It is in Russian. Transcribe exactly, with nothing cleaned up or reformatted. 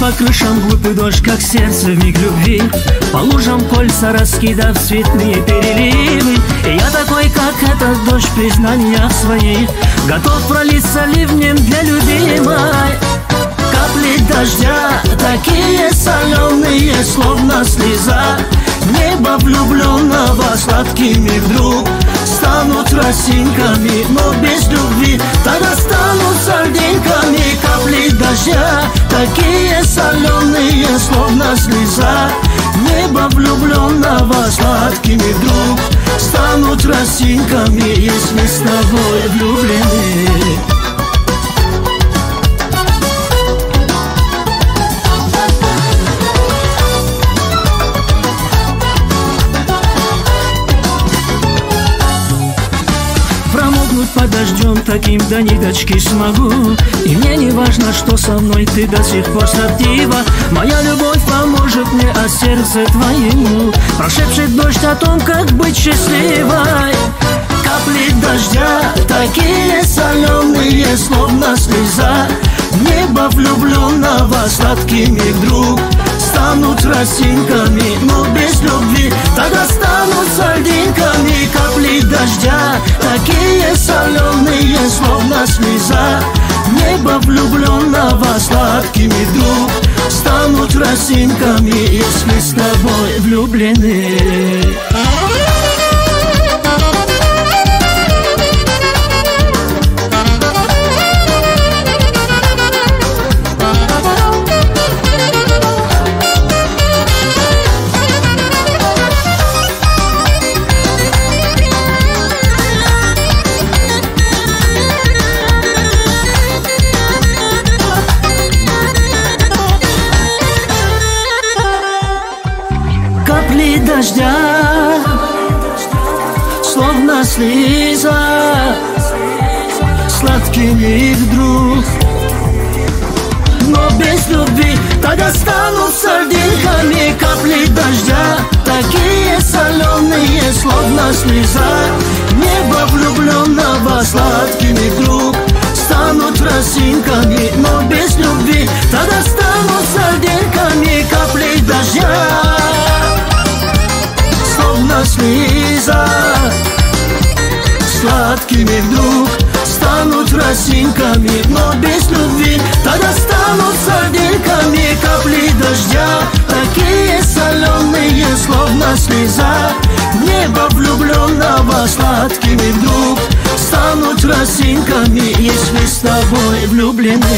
По крышам глупый дождь, как сердце в миг любви, по лужам кольца раскидав цветные переливы. И я такой, как этот дождь, признания свои, готов пролиться ливнем для любимой. Капли дождя такие соленые, словно слеза небо влюбленного, сладкими вдруг станут росинками, но без любви тогда станут сардинками. Капли дождя такие соленые, словно слеза небо влюбленного, сладкими вдруг станут росинками, если с тобой влюблены. Под дождем таким до ниточки смогу, и мне не важно, что со мной ты до сих пор строптива. Моя любовь поможет мне от сердца твоему, прошедший дождь о том, как быть счастливой. Капли дождя такие соленые, словно слеза небо влюбленного, сладкими вдруг станут росинками, но без любви тогда станут сардинками. Капли дождя такие соленые, словно слеза небо влюбленного, сладкими вдруг станут росинками, если с тобой влюблены. Капли дождя, словно слеза, сладкими вдруг, но без любви тогда станут сардинками. Капли дождя такие соленые, словно слеза небо влюбленного, сладкими вдруг станут росинками, но без любви тогда станут сардинками. Капли дождя, слеза, сладкими вдруг станут росинками, но без любви тогда станут сардинками. Капли дождя такие соленые, словно слеза небо влюбленного, сладкими вдруг станут росинками, если с тобой влюблены.